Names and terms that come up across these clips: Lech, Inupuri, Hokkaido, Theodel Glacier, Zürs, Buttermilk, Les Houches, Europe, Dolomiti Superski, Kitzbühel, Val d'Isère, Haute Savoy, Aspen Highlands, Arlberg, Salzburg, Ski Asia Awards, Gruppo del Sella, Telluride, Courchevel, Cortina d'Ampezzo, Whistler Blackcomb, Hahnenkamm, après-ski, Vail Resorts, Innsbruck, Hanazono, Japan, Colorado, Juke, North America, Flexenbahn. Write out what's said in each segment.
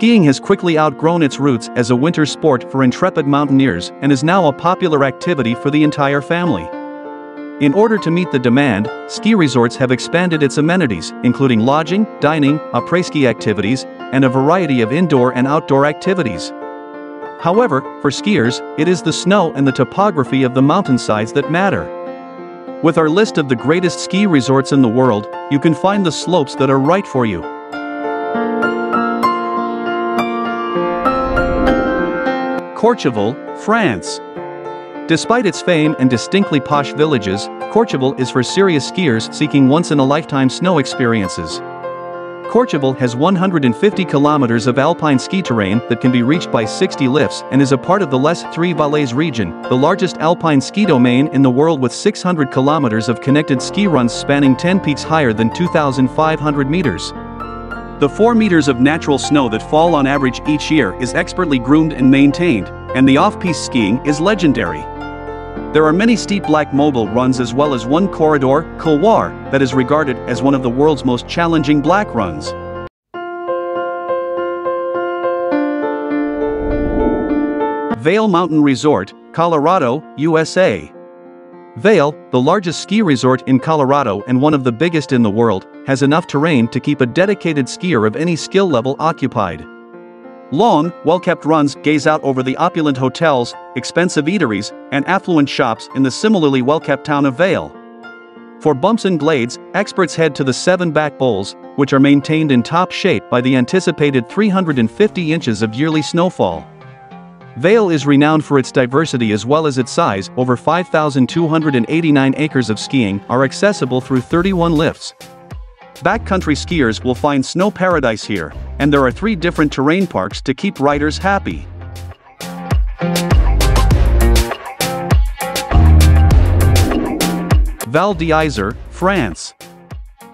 Skiing has quickly outgrown its roots as a winter sport for intrepid mountaineers and is now a popular activity for the entire family. In order to meet the demand, ski resorts have expanded its amenities, including lodging, dining, après-ski activities, and a variety of indoor and outdoor activities. However, for skiers, it is the snow and the topography of the mountainsides that matter. With our list of the greatest ski resorts in the world, you can find the slopes that are right for you. Courchevel, France. Despite its fame and distinctly posh villages, Courchevel is for serious skiers seeking once-in-a-lifetime snow experiences. Courchevel has 150 kilometers of alpine ski terrain that can be reached by 60 lifts and is a part of the Les Trois Vallées region, the largest alpine ski domain in the world with 600 kilometers of connected ski runs spanning 10 peaks higher than 2,500 meters. The 4 meters of natural snow that fall on average each year is expertly groomed and maintained, and the off-piste skiing is legendary. There are many steep black mobile runs as well as one corridor, Kilwar, that is regarded as one of the world's most challenging black runs. Vail Mountain Resort, Colorado, USA. Vail, the largest ski resort in Colorado and one of the biggest in the world, has enough terrain to keep a dedicated skier of any skill level occupied. Long, well-kept runs gaze out over the opulent hotels, expensive eateries, and affluent shops in the similarly well-kept town of Vail. For bumps and glades, experts head to the 7 back bowls, which are maintained in top shape by the anticipated 350 inches of yearly snowfall. Vail is renowned for its diversity as well as its size. Over 5,289 acres of skiing are accessible through 31 lifts. Backcountry skiers will find snow paradise here, and there are 3 different terrain parks to keep riders happy. Val d'Isère, France.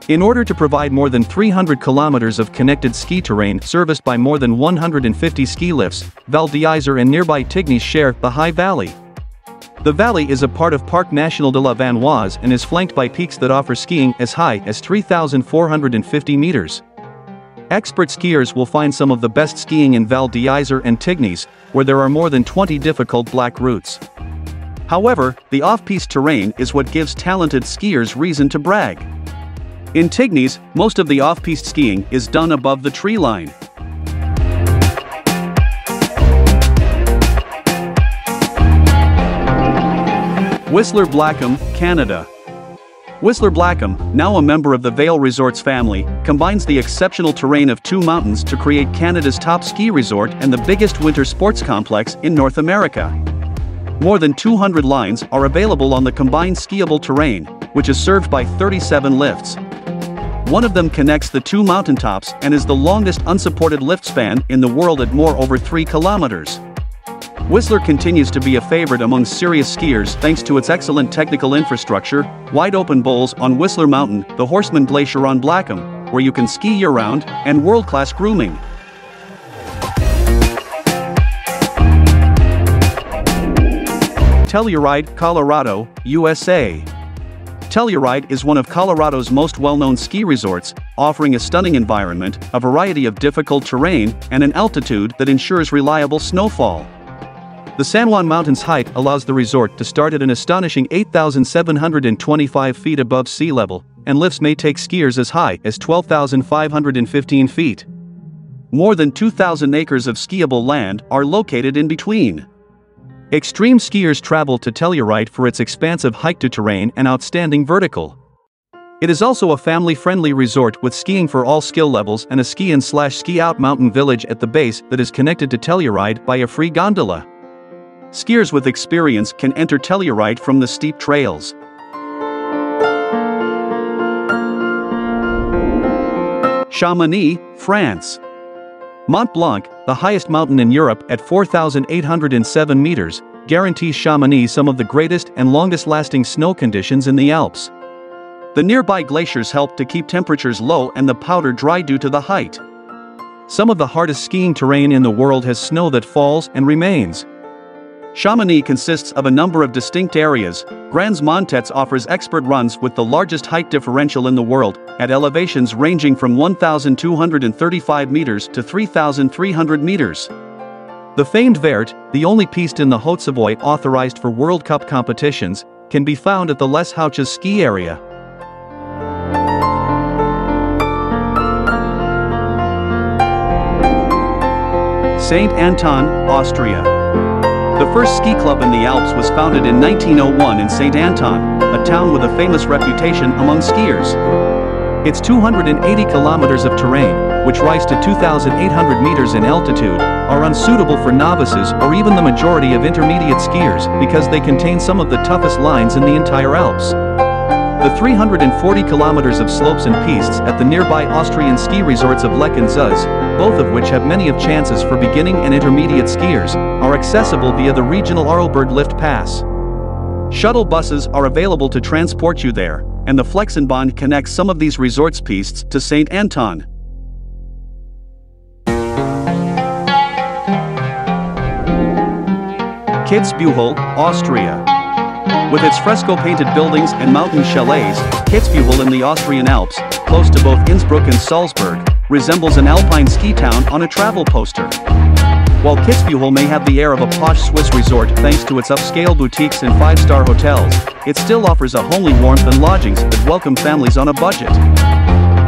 In order to provide more than 300 kilometers of connected ski terrain serviced by more than 150 ski lifts, Val d'Isère and nearby Tignes share the high valley. The valley is a part of Parc National de la Vanoise and is flanked by peaks that offer skiing as high as 3,450 meters. Expert skiers will find some of the best skiing in Val d'Isère and Tignes, where there are more than 20 difficult black routes. However, the off-piste terrain is what gives talented skiers reason to brag. In Tignes, most of the off-piste skiing is done above the tree line. Whistler Blackcomb, Canada. Whistler Blackcomb, now a member of the Vail Resorts family, combines the exceptional terrain of 2 mountains to create Canada's top ski resort and the biggest winter sports complex in North America. More than 200 lines are available on the combined skiable terrain, which is served by 37 lifts. One of them connects the 2 mountaintops and is the longest unsupported lift span in the world at more over 3 kilometers. Whistler continues to be a favorite among serious skiers thanks to its excellent technical infrastructure, wide-open bowls on Whistler Mountain, the Horseman Glacier on Blackcomb, where you can ski year-round, and world-class grooming. Telluride, Colorado, USA. Telluride is one of Colorado's most well-known ski resorts, offering a stunning environment, a variety of difficult terrain, and an altitude that ensures reliable snowfall. The San Juan Mountains height allows the resort to start at an astonishing 8,725 feet above sea level, and lifts may take skiers as high as 12,515 feet. More than 2,000 acres of skiable land are located in between. Extreme skiers travel to Telluride for its expansive hike-to terrain and outstanding vertical. It is also a family-friendly resort with skiing for all skill levels and a ski-in/ski-out mountain village at the base that is connected to Telluride by a free gondola. Skiers with experience can enter Telluride from the steep trails. Chamonix, France. Mont Blanc, the highest mountain in Europe at 4,807 meters, guarantees Chamonix some of the greatest and longest-lasting snow conditions in the Alps. The nearby glaciers help to keep temperatures low and the powder dry due to the height. Some of the hardest skiing terrain in the world has snow that falls and remains. Chamonix consists of a number of distinct areas. Grands Montets offers expert runs with the largest height differential in the world, at elevations ranging from 1,235 meters to 3,300 meters. The famed vert, the only piste in the Haute Savoy authorized for World Cup competitions, can be found at the Les Houches ski area. St. Anton, Austria. The first ski club in the Alps was founded in 1901 in St. Anton, a town with a famous reputation among skiers. Its 280 kilometers of terrain, which rise to 2,800 meters in altitude, are unsuitable for novices or even the majority of intermediate skiers because they contain some of the toughest lines in the entire Alps. The 340 kilometers of slopes and pistes at the nearby Austrian ski resorts of Lech and Zürs, both of which have many of chances for beginning and intermediate skiers, are accessible via the regional Arlberg lift pass. Shuttle buses are available to transport you there, and the Flexenbahn connects some of these resorts pistes to St. Anton. Kitzbühel, Austria. With its fresco-painted buildings and mountain chalets, Kitzbühel in the Austrian Alps, close to both Innsbruck and Salzburg, resembles an alpine ski town on a travel poster. While Kitzbühel may have the air of a posh Swiss resort thanks to its upscale boutiques and five-star hotels, it still offers a homely warmth and lodgings that welcome families on a budget.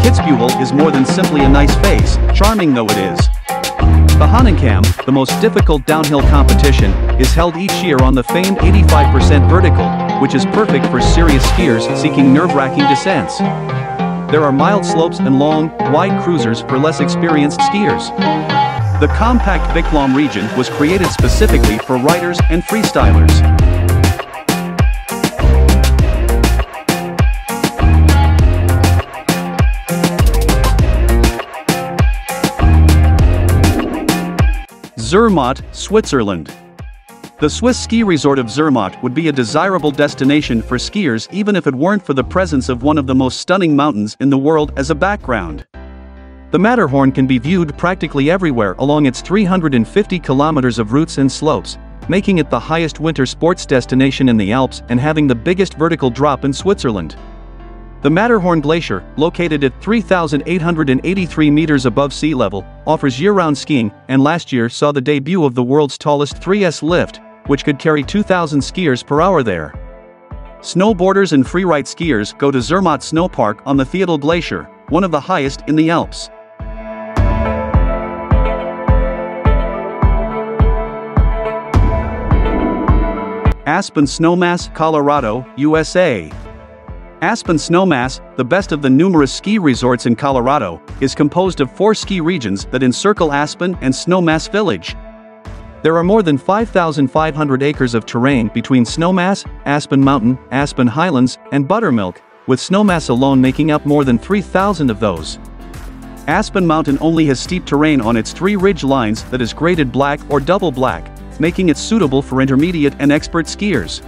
Kitzbühel is more than simply a nice face, charming though it is. The Hahnenkamm, the most difficult downhill competition, is held each year on the famed 85% vertical, which is perfect for serious skiers seeking nerve-wracking descents. There are mild slopes and long, wide cruisers for less experienced skiers. The compact Biklam region was created specifically for riders and freestylers. Zermatt, Switzerland. The Swiss ski resort of Zermatt would be a desirable destination for skiers even if it weren't for the presence of one of the most stunning mountains in the world as a background. The Matterhorn can be viewed practically everywhere along its 350 kilometers of routes and slopes, making it the highest winter sports destination in the Alps and having the biggest vertical drop in Switzerland. The Matterhorn Glacier, located at 3,883 meters above sea level, offers year-round skiing, and last year saw the debut of the world's tallest 3S lift, which could carry 2,000 skiers per hour there. Snowboarders and freeride skiers go to Zermatt Snowpark on the Theodel Glacier, one of the highest in the Alps. Aspen Snowmass, Colorado, USA. Aspen Snowmass, the best of the numerous ski resorts in Colorado, is composed of 4 ski regions that encircle Aspen and Snowmass Village. There are more than 5,500 acres of terrain between Snowmass, Aspen Mountain, Aspen Highlands, and Buttermilk, with Snowmass alone making up more than 3,000 of those. Aspen Mountain only has steep terrain on its 3 ridge lines that is graded black or double black, making it suitable for intermediate and expert skiers.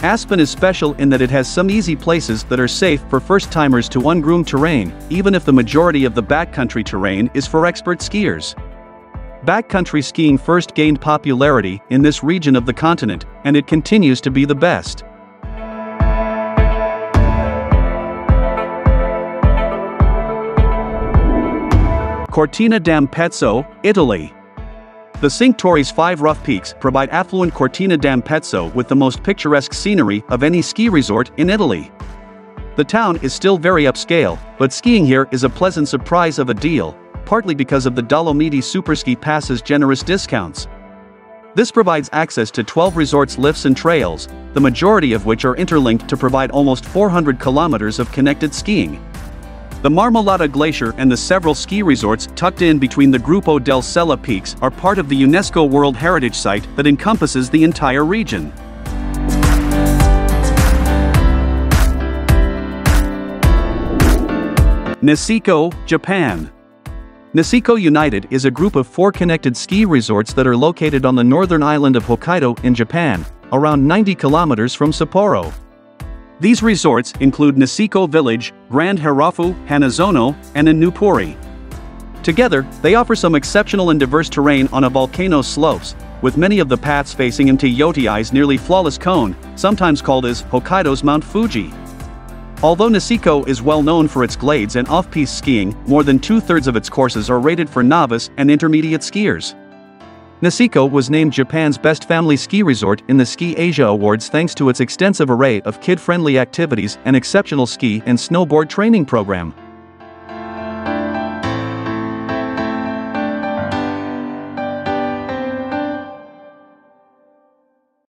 Aspen is special in that it has some easy places that are safe for first-timers to ungroomed terrain, even if the majority of the backcountry terrain is for expert skiers. Backcountry skiing first gained popularity in this region of the continent, and it continues to be the best. Cortina d'Ampezzo, Italy. The Cinque Torre's 5 rough peaks provide affluent Cortina d'Ampezzo with the most picturesque scenery of any ski resort in Italy. The town is still very upscale, but skiing here is a pleasant surprise of a deal, partly because of the Dolomiti Superski Pass's generous discounts. This provides access to 12 resorts' lifts and trails, the majority of which are interlinked to provide almost 400 kilometers of connected skiing. The Marmolada Glacier and the several ski resorts tucked in between the Gruppo del Sella peaks are part of the UNESCO World Heritage Site that encompasses the entire region. Niseko, Japan. Niseko United is a group of 4 connected ski resorts that are located on the northern island of Hokkaido in Japan, around 90 kilometers from Sapporo. These resorts include Niseko Village, Grand Harafu, Hanazono, and Inupuri. Together, they offer some exceptional and diverse terrain on a volcano slopes, with many of the paths facing into Yotiai's nearly flawless cone, sometimes called as Hokkaido's Mount Fuji. Although Niseko is well known for its glades and off-piste skiing, more than two-thirds of its courses are rated for novice and intermediate skiers. Niseko was named Japan's best family ski resort in the Ski Asia Awards thanks to its extensive array of kid-friendly activities and exceptional ski and snowboard training program.